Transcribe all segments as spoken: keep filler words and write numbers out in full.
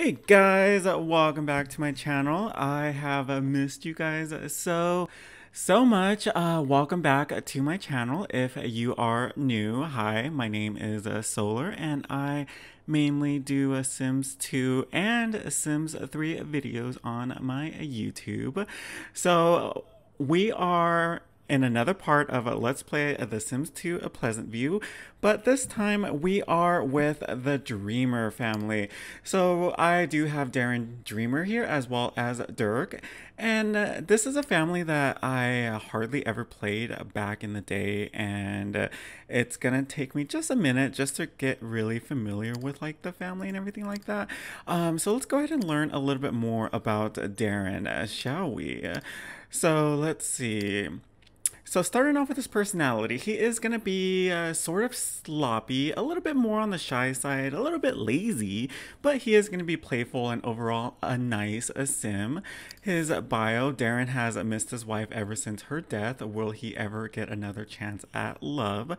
Hey guys, welcome back to my channel. I have uh, missed you guys so so much. Uh welcome back to my channel. If you are new, hi, my name is uh, Solar, and I mainly do uh, Sims two and Sims three videos on my YouTube. So we are in another part of Let's Play The Sims two A Pleasant View, but this time we are with the Dreamer family. So I do have Darren Dreamer here as well as Dirk, and this is a family that I hardly ever played back in the day, and it's gonna take me just a minute just to get really familiar with like the family and everything like that. Um, so let's go ahead and learn a little bit more about Darren, shall we? So let's see. So starting off with his personality, he is going to be uh, sort of sloppy, a little bit more on the shy side, a little bit lazy, but he is going to be playful and overall a nice a sim. His bio, Darren has missed his wife ever since her death. Will he ever get another chance at love?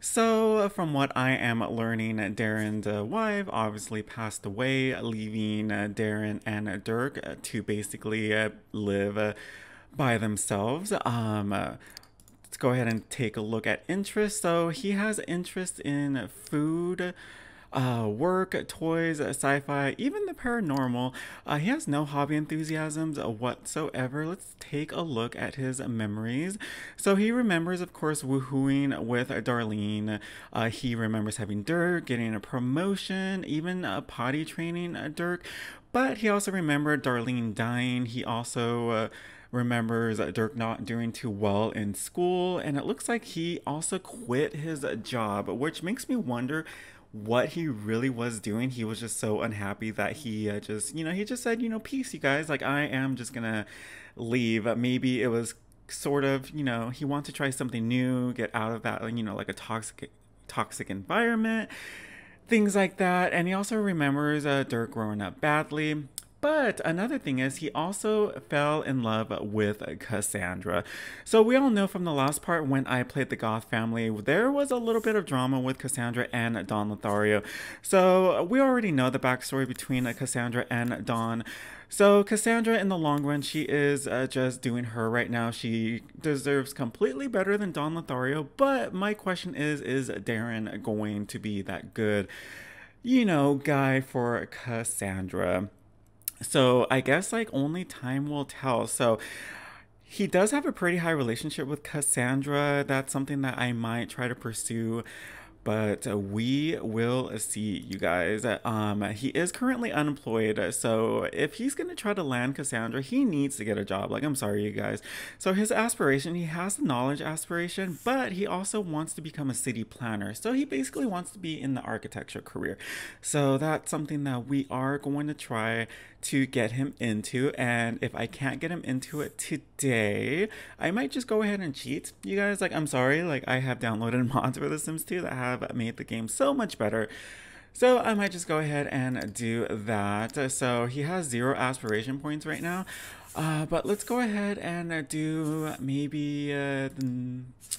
So from what I am learning, Darren's uh, wife obviously passed away, leaving uh, Darren and uh, Dirk to basically uh, live uh, by themselves. Um, uh, Let's go ahead and take a look at interests. So he has interest in food, uh, work, toys, sci-fi, even the paranormal. Uh, he has no hobby enthusiasms whatsoever. Let's take a look at his memories. So he remembers, of course, woohooing with Darlene. Uh, he remembers having Dirk, getting a promotion, even uh, potty training uh, Dirk. But he also remembered Darlene dying. He also... Uh, remembers Dirk not doing too well in school, and it looks like he also quit his job, which makes me wonder what he really was doing. He was just so unhappy that he uh, just, you know, he just said, you know, peace, you guys, like I am just gonna leave. Maybe it was sort of, you know, he wants to try something new, get out of that, you know, like a toxic toxic environment, things like that. And he also remembers uh, Dirk growing up badly. But another thing is he also fell in love with Cassandra. So we all know from the last part when I played the Goth family, there was a little bit of drama with Cassandra and Don Lothario. So we already know the backstory between Cassandra and Don. So Cassandra, in the long run, she is uh, just doing her right now. She deserves completely better than Don Lothario. But my question is, is Darren going to be that good, you know, guy for Cassandra? So I guess like only time will tell. So he does have a pretty high relationship with Cassandra. That's something that I might try to pursue, but we will see, you guys. Um, he is currently unemployed. So if he's going to try to land Cassandra, he needs to get a job. Like, I'm sorry, you guys. So his aspiration, he has the knowledge aspiration, but he also wants to become a city planner. So he basically wants to be in the architecture career. So that's something that we are going to try to get him into. And if I can't get him into it today, I might just go ahead and cheat, you guys. Like, I'm sorry, like I have downloaded mods for The Sims two that have made the game so much better, so I might just go ahead and do that. So he has zero aspiration points right now, uh, but let's go ahead and do maybe uh, let's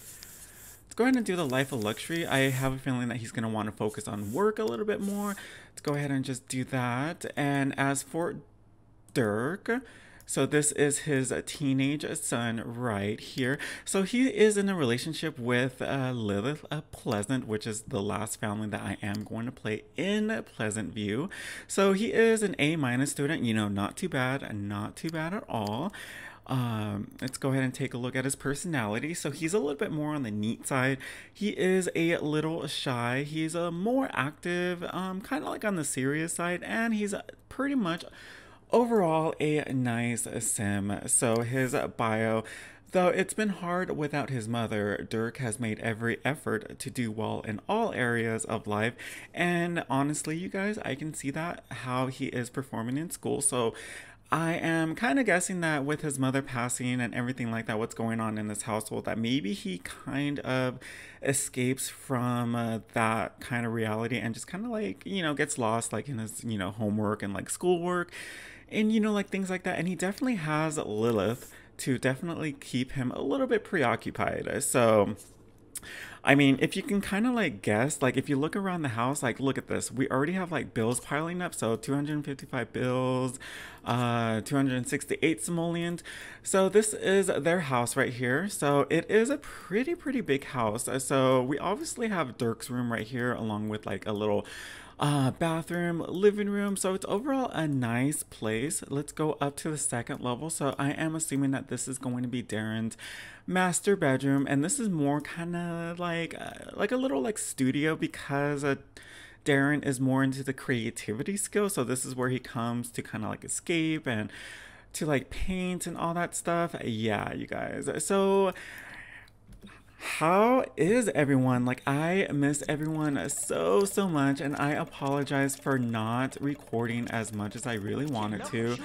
go ahead and do the life of luxury. I have a feeling that he's going to want to focus on work a little bit more. Let's go ahead and just do that. And as for Dirk, so this is his teenage son right here. So he is in a relationship with uh, Lilith Pleasant, which is the last family that I am going to play in Pleasant View. So he is an A minus student, you know, not too bad, not too bad at all. Um, let's go ahead and take a look at his personality. So he's a little bit more on the neat side. He is a little shy. He's a more active, um, kind of like on the serious side, and he's pretty much overall a nice sim. So his bio, though it's been hard without his mother, Dirk has made every effort to do well in all areas of life. And honestly, you guys, I can see that how he is performing in school. So I am kind of guessing that with his mother passing and everything like that, what's going on in this household, that maybe he kind of escapes from uh, that kind of reality and just kind of like, you know, gets lost like in his, you know, homework and like schoolwork and, you know, like things like that. And he definitely has Lilith to definitely keep him a little bit preoccupied. So I mean, if you can kind of like guess, like if you look around the house, like look at this, we already have like bills piling up. So two hundred fifty-five bills, uh, two hundred sixty-eight simoleons. So this is their house right here. So it is a pretty, pretty big house. So we obviously have Dirk's room right here, along with like a little uh, bathroom, living room. So it's overall a nice place. Let's go up to the second level. So I am assuming that this is going to be Darren's master bedroom, and this is more kind of like uh, like a little like studio, because uh, Darren is more into the creativity skill, so this is where he comes to kind of like escape and to like paint and all that stuff. Yeah, you guys, so how is everyone? Like, I miss everyone so so much, and I apologize for not recording as much as I really wanted to.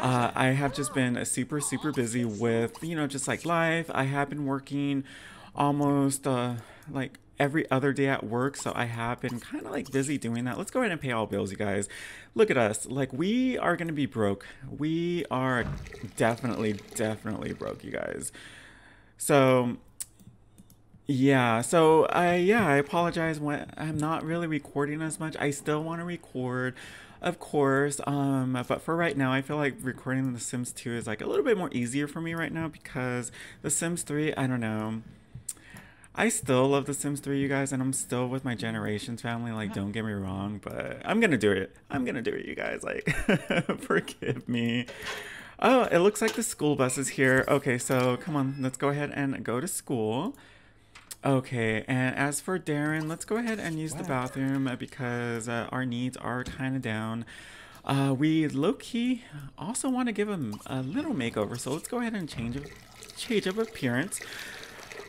uh, I have just been super super busy with, you know, just like life. I have been working almost uh like every other day at work, so I have been kind of like busy doing that. Let's go ahead and pay all bills, you guys. Look at us, like we are gonna be broke. We are definitely definitely broke, you guys. So yeah, so I yeah I apologize when I'm not really recording as much. I still want to record, of course, um but for right now I feel like recording The Sims two is like a little bit more easier for me right now, because The Sims three, I don't know, I still love The Sims three, you guys, and I'm still with my Generations family, like don't get me wrong, but I'm gonna do it, I'm gonna do it, you guys, like forgive me. Oh, it looks like the school bus is here. Okay, so come on, let's go ahead and go to school. Okay, and as for Darren, let's go ahead and use the bathroom, because uh, our needs are kind of down. Uh, we low-key also want to give him a little makeover, so let's go ahead and change of, change of appearance.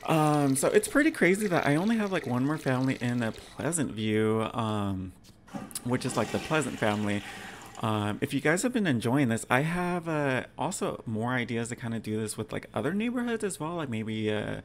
Um, so it's pretty crazy that I only have like one more family in the Pleasant View, um, which is like the Pleasant family. Um, if you guys have been enjoying this, I have uh, also more ideas to kind of do this with like other neighborhoods as well, like maybe... Uh,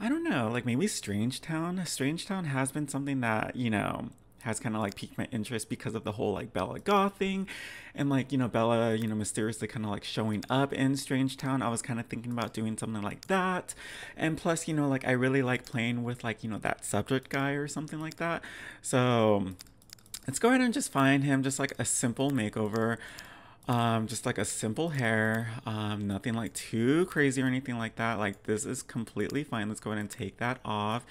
I don't know, like maybe Strangetown. Strangetown has been something that, you know, has kind of like piqued my interest because of the whole like Bella Goth thing, and like, you know, Bella, you know, mysteriously kind of like showing up in Strangetown. I was kind of thinking about doing something like that, and plus, you know, like I really like playing with like, you know, that subject guy or something like that. So let's go ahead and just find him just like a simple makeover, um just like a simple hair, um nothing like too crazy or anything like that. Like this is completely fine. Let's go ahead and take that off.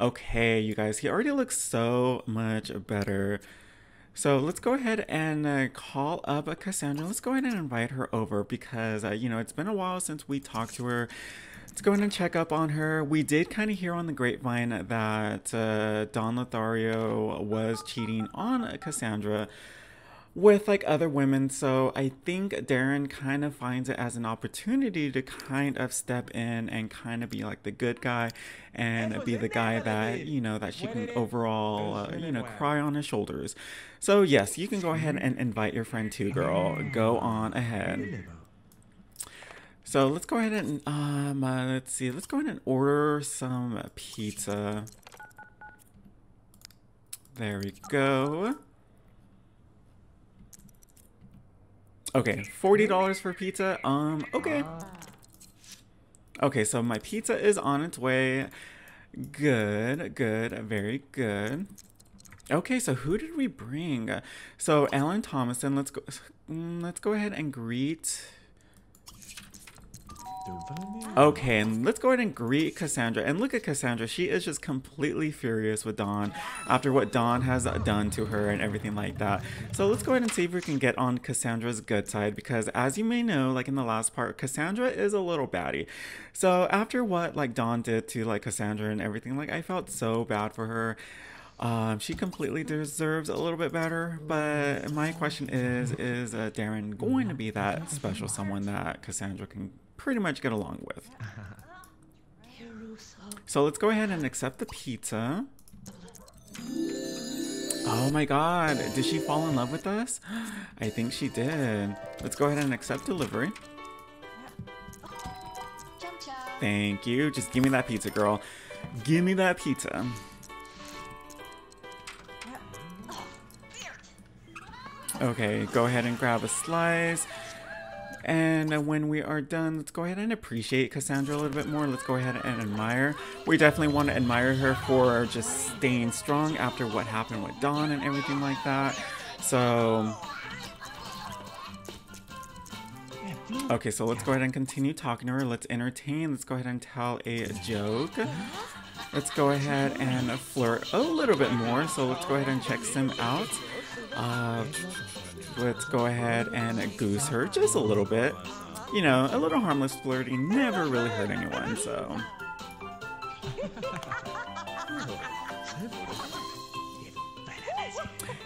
Okay, you guys, he already looks so much better. So let's go ahead and uh, call up a Cassandra. Let's go ahead and invite her over, because uh, you know, it's been a while since we talked to her. Let's go ahead and check up on her. We did kind of hear on the grapevine that uh, Don Lothario was cheating on Cassandra with like other women, so I think Darren kind of finds it as an opportunity to kind of step in and kind of be like the good guy, and be the guy that, you know, that she can overall uh, you know, cry on his shoulders. So yes, you can go ahead and invite your friend too, girl, go on ahead. So let's go ahead and um uh, let's see, let's go ahead and order some pizza. There we go. Okay, forty dollars for pizza. Um, okay. Okay, so my pizza is on its way. Good, good, very good. Okay, so who did we bring? So Alan Thomason. Let's go. Let's go ahead and greet. Okay, and let's go ahead and greet Cassandra. And look at Cassandra. She is just completely furious with Don after what Don has done to her and everything like that. So let's go ahead and see if we can get on Cassandra's good side, because as you may know, like in the last part, Cassandra is a little baddie. So after what like Don did to like Cassandra and everything, like I felt so bad for her. Um, she completely deserves a little bit better, but my question is, is uh, Darren going to be that special someone that Cassandra can pretty much get along with? So let's go ahead and accept the pizza. Oh my god, did she fall in love with us? I think she did. Let's go ahead and accept delivery. Thank you. Just give me that pizza, girl. Give me that pizza. Okay, go ahead and grab a slice. And when we are done, let's go ahead and appreciate Cassandra a little bit more. Let's go ahead and admire. We definitely want to admire her for just staying strong after what happened with Dawn and everything like that. So... okay, so let's go ahead and continue talking to her. Let's entertain. Let's go ahead and tell a joke. Let's go ahead and flirt a little bit more. So let's go ahead and check Sim out. Uh, let's go ahead and goose her just a little bit. You know, a little harmless flirting never really hurt anyone, so...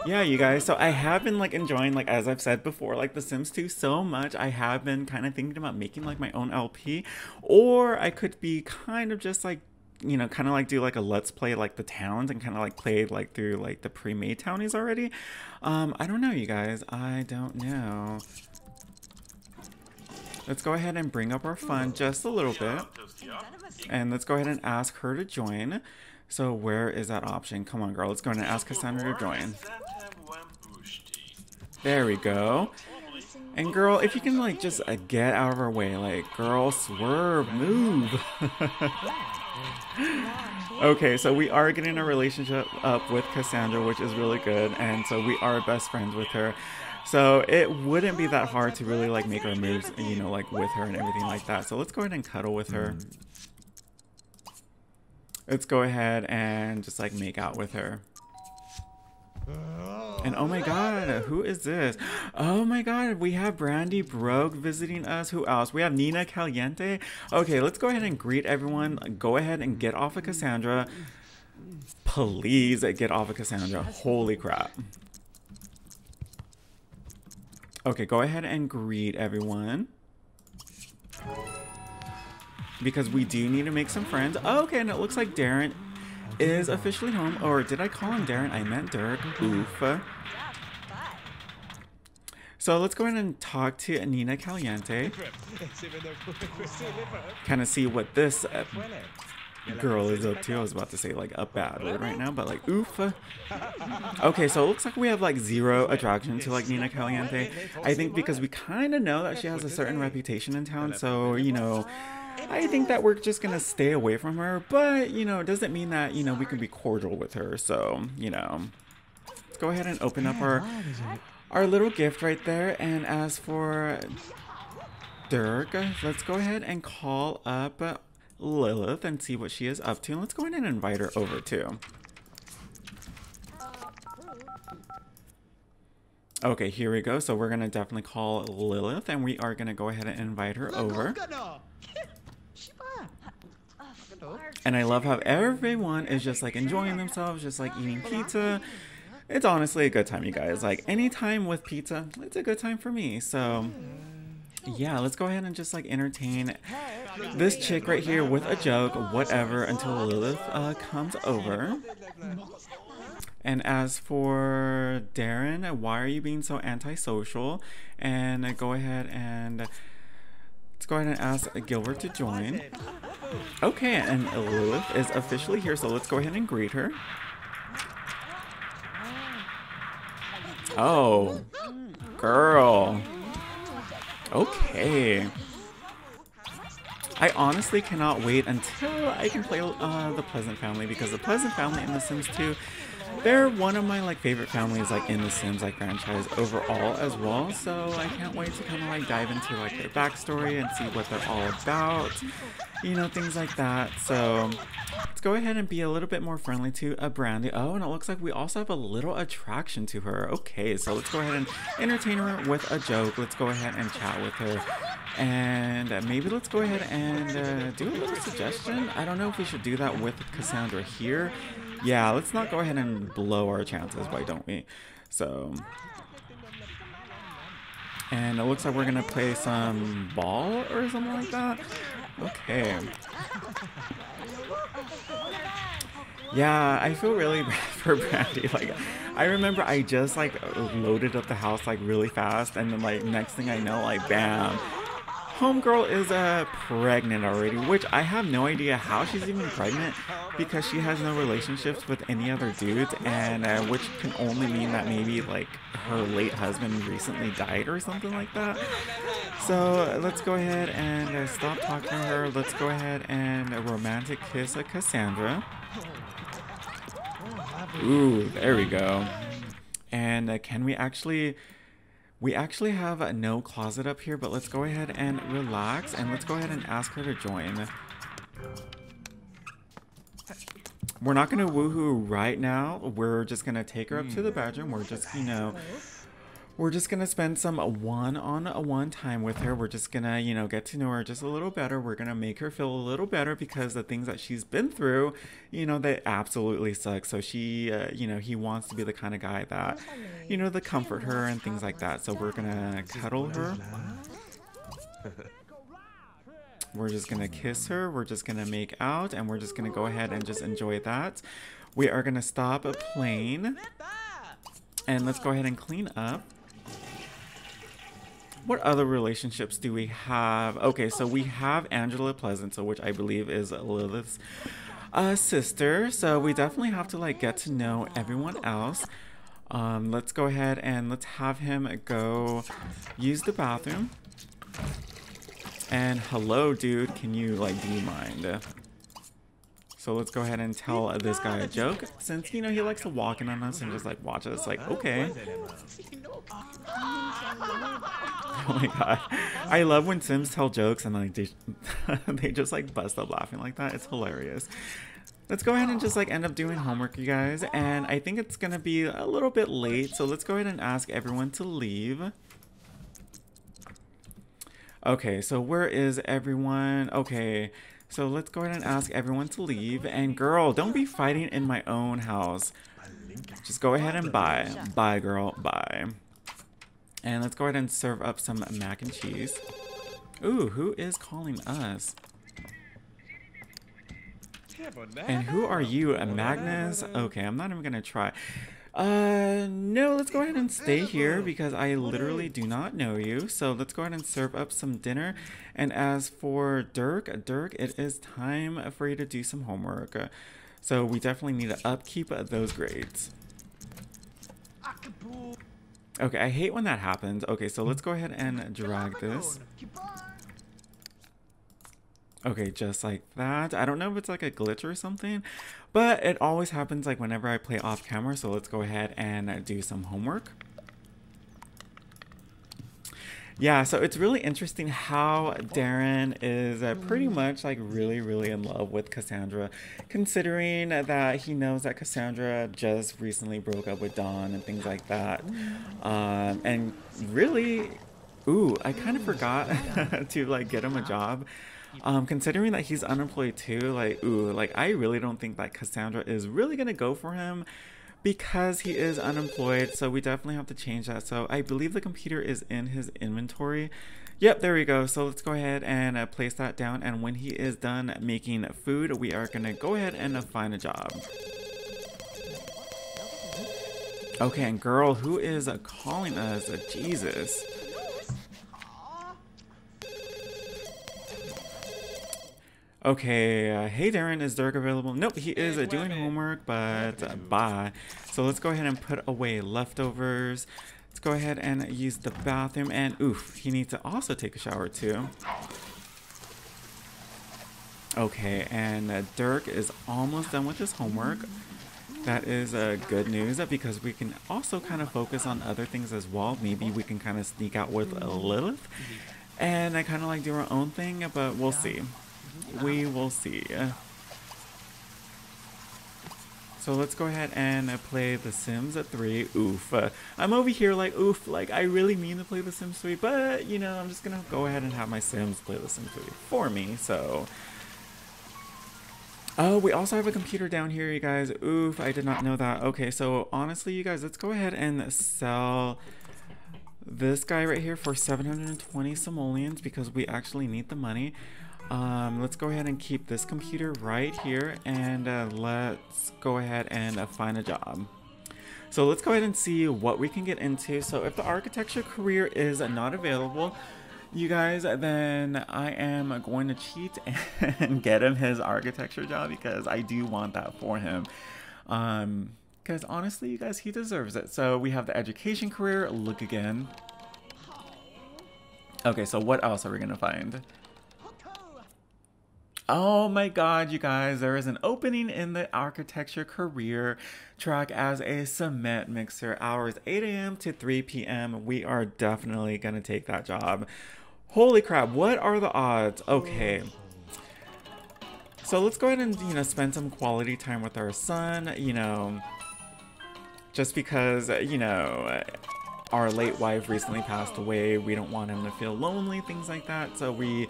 yeah, you guys, so I have been like enjoying, like as I've said before, like The Sims two so much. I have been kind of thinking about making like my own L P, or I could be kind of just like, you know, kind of like do like a let's play like the towns and kind of like play like through like the pre-made townies already. Um, I don't know, you guys. I don't know. Let's go ahead and bring up our fun just a little bit. And let's go ahead and ask her to join. So where is that option? Come on, girl. Let's go ahead and ask Cassandra to join. There we go. And girl, if you can like just uh, get out of our way, like girl, swerve, move. Okay, so we are getting a relationship up with Cassandra, which is really good, and so we are best friends with her. So it wouldn't be that hard to really like make our moves, you know, like with her and everything like that. So let's go ahead and cuddle with her. Let's go ahead and just like make out with her. And oh my god, who is this? Oh my god, we have Brandi Brogue visiting us. Who else? We have Nina Caliente. Okay, let's go ahead and greet everyone. Go ahead and get off of Cassandra. Please get off of Cassandra. Holy crap. Okay, go ahead and greet everyone, because we do need to make some friends. Oh, okay, and it looks like Darren is officially home. Or did I call him Darren? I meant Dirk. Oof. So let's go ahead and talk to Nina Caliente. Kind of see what this uh, girl is up to. I was about to say like a bad word right now, but like oof. Okay, so it looks like we have like zero attraction to like Nina Caliente. I think because we kind of know that she has a certain reputation in town, so you know, I think that we're just gonna stay away from her, but you know, it doesn't mean that, you know, we can be cordial with her. So, you know, let's go ahead and open up our our little gift right there. And as for Dirk, let's go ahead and call up Lilith and see what she is up to. And let's go ahead and invite her over too. Okay, here we go. So we're gonna definitely call Lilith, and we are gonna go ahead and invite her over. And I love how everyone is just like enjoying themselves, just like eating pizza. It's honestly a good time, you guys. Like any time with pizza, it's a good time for me. So yeah, let's go ahead and just like entertain this chick right here with a joke, whatever, until Lilith uh, comes over. And as for Darren, why are you being so antisocial? And go ahead and... let's go ahead and ask Gilbert to join. Okay, and Lilith is officially here, so let's go ahead and greet her. Oh, girl. Okay. I honestly cannot wait until I can play uh, the Pleasant Family, because the Pleasant Family in The Sims two, they're one of my like favorite families like in the Sims like franchise overall as well. So I can't wait to kind of like dive into like their backstory and see what they're all about, you know, things like that. So let's go ahead and be a little bit more friendly to a Brandi. Oh, and it looks like we also have a little attraction to her. Okay, so let's go ahead and entertain her with a joke. Let's go ahead and chat with her, and maybe let's go ahead and uh, do a little suggestion. I don't know if we should do that with Cassandra here. Yeah, let's not go ahead and blow our chances, why don't we? So, and it looks like we're gonna play some ball or something like that. Okay. Yeah, I feel really bad for Brandi. Like, I remember I just like loaded up the house like really fast, and then like next thing I know, like bam, homegirl is uh, pregnant already, which I have no idea how she's even pregnant because she has no relationships with any other dudes, and uh, which can only mean that maybe like her late husband recently died or something like that. So let's go ahead and uh, stop talking to her. Let's go ahead and a romantic kiss at Cassandra. Ooh, there we go. And uh, can we actually... We actually have a no closet up here, but let's go ahead and relax, and let's go ahead and ask her to join. We're not going to woohoo right now. We're just going to take her up to the bedroom. We're just, you know, we're just going to spend some one-on-one time with her. We're just going to, you know, get to know her just a little better. We're going to make her feel a little better because the things that she's been through, you know, they absolutely suck. So she, uh, you know, he wants to be the kind of guy that, you know, to comfort her and things like that. So we're going to cuddle her. We're just going to kiss her. We're just going to make out, and we're just going to go ahead and just enjoy that. We are going to stop playing, and let's go ahead and clean up. What other relationships do we have? Okay, so we have Angela Pleasant, so which I believe is Lilith's uh, sister. So we definitely have to like get to know everyone else. Um, let's go ahead and let's have him go use the bathroom. And hello, dude, can you like do you mind? So let's go ahead and tell this guy a joke, since you know he likes to walk in on us and just like watch us. Like, okay. Oh my god, I love when Sims tell jokes and like they, they just like bust up laughing like that. It's hilarious. Let's go ahead and just like end up doing homework, you guys, and I think it's gonna be a little bit late, so let's go ahead and ask everyone to leave. Okay, so where is everyone? Okay, so let's go ahead and ask everyone to leave. And girl, don't be fighting in my own house. Just go ahead and bye. Bye, girl. Bye. And let's go ahead and serve up some mac and cheese. Ooh, who is calling us? And who are you, Magnus? Okay, I'm not even gonna try. Uh, no, let's go ahead and stay here because I literally do not know you. So let's go ahead and serve up some dinner. And as for Dirk, Dirk, it is time for you to do some homework. So we definitely need to upkeep those grades. Okay, I hate when that happens. Okay, so let's go ahead and drag this. Okay, just like that. I don't know if it's like a glitch or something, but it always happens like whenever I play off camera. So let's go ahead and do some homework. Yeah, so it's really interesting how Darren is uh, pretty much like really, really in love with Cassandra, considering that he knows that Cassandra just recently broke up with Don and things like that. Um, and really, ooh, I kind of forgot to like get him a job. Um, considering that he's unemployed too, like, ooh, like, I really don't think that Cassandra is really gonna go for him because he is unemployed, so we definitely have to change that. So I believe the computer is in his inventory. Yep, there we go. So let's go ahead and uh, place that down, and when he is done making food, we are gonna go ahead and uh, find a job. Okay, and girl, who is uh, calling us? Uh, Jesus. Okay, uh, hey Darren, is Dirk available? Nope, he is uh, doing homework, but uh, bye. So let's go ahead and put away leftovers. Let's go ahead and use the bathroom, and oof, he needs to also take a shower too. Okay, and uh, Dirk is almost done with his homework. That is uh, good news because we can also kind of focus on other things as well. Maybe we can kind of sneak out with uh, Lilith and I kind of like do our own thing, but we'll see. We will see. So let's go ahead and play The Sims three. Oof. Uh, I'm over here like, oof, like I really mean to play The Sims three, but you know, I'm just gonna go ahead and have my Sims play The Sims three for me, so. Oh, we also have a computer down here, you guys. Oof, I did not know that. Okay, so honestly, you guys, let's go ahead and sell this guy right here for seven hundred twenty simoleons because we actually need the money. Um, let's go ahead and keep this computer right here, and uh, let's go ahead and uh, find a job. So let's go ahead and see what we can get into. So if the architecture career is not available, you guys, then I am going to cheat and get him his architecture job because I do want that for him. Um, because honestly, you guys, he deserves it. So we have the education career. Look again. Okay, so what else are we going to find? Oh my god, you guys, there is an opening in the architecture career track as a cement mixer. Hours eight A M to three P M We are definitely going to take that job. Holy crap, what are the odds? Okay. So let's go ahead and, you know, spend some quality time with our son, you know, just because, you know, our late wife recently passed away. We don't want him to feel lonely, things like that. So we...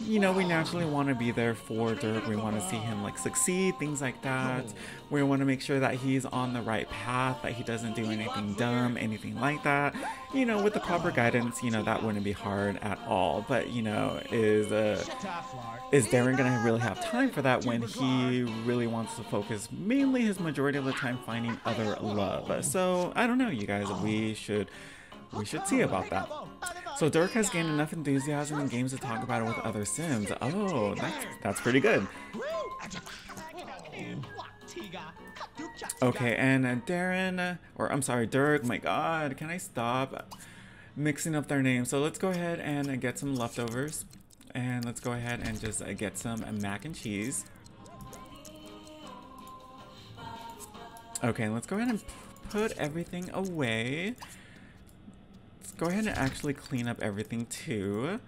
you know, we naturally want to be there for Dirk. We want to see him like succeed, things like that. We want to make sure that he's on the right path, that he doesn't do anything dumb, anything like that. You know, with the proper guidance, you know, that wouldn't be hard at all. But, you know, is uh, is Darren going to really have time for that when he really wants to focus mainly his majority of the time finding other love? So, I don't know, you guys. We should... we should see about that. So Dirk has gained enough enthusiasm in games to talk about it with other Sims. Oh, that's, that's pretty good. Okay, and Darren, or I'm sorry, Dirk, my god, can I stop mixing up their names? So let's go ahead and get some leftovers. And let's go ahead and just get some mac and cheese. Okay, let's go ahead and put everything away. Go ahead and actually clean up everything too.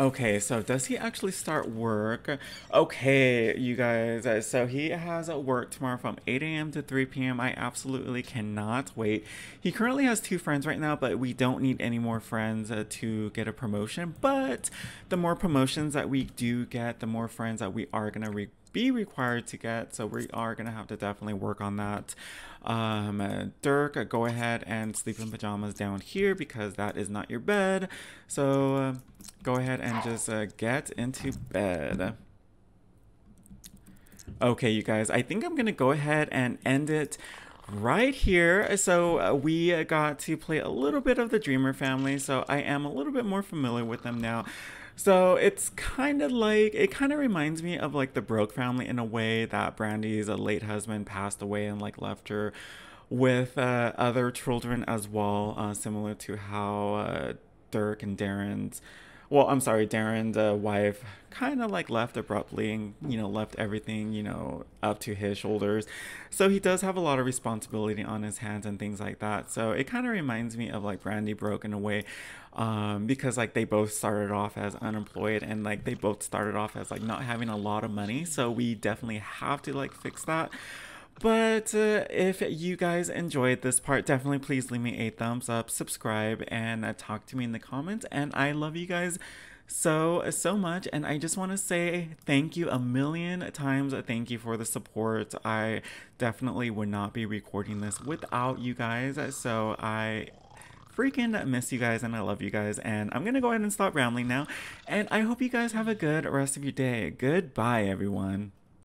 Okay, so does he actually start work? Okay, you guys, so he has work tomorrow from eight A M to three P M I absolutely cannot wait. He currently has two friends right now, but we don't need any more friends uh, to get a promotion. But the more promotions that we do get, the more friends that we are going to re be required to get. So we are going to have to definitely work on that. Um, uh, Dirk, uh, go ahead and sleep in pajamas down here because that is not your bed. So uh, go ahead and just uh, get into bed. Okay, you guys, I think I'm going to go ahead and end it right here. So uh, we uh, got to play a little bit of the Dreamer family. So I am a little bit more familiar with them now. So it's kind of like, it kind of reminds me of like the Broke family in a way that Brandi's uh, late husband passed away and like left her with uh, other children as well, uh, similar to how uh, Dirk and Darren's, well, I'm sorry, Darren's uh, wife kind of like left abruptly and, you know, left everything, you know, up to his shoulders. So he does have a lot of responsibility on his hands and things like that. So it kind of reminds me of like Brandi Brogue in a way. Um, because like they both started off as unemployed and like they both started off as like not having a lot of money. So we definitely have to like fix that. But uh, if you guys enjoyed this part, definitely please leave me a thumbs up, subscribe, and uh, talk to me in the comments. And I love you guys so, so much. And I just want to say thank you a million times. Thank you for the support. I definitely would not be recording this without you guys. So I... freaking miss you guys and I love you guys, and I'm gonna go ahead and stop rambling now, and I hope you guys have a good rest of your day. Goodbye everyone.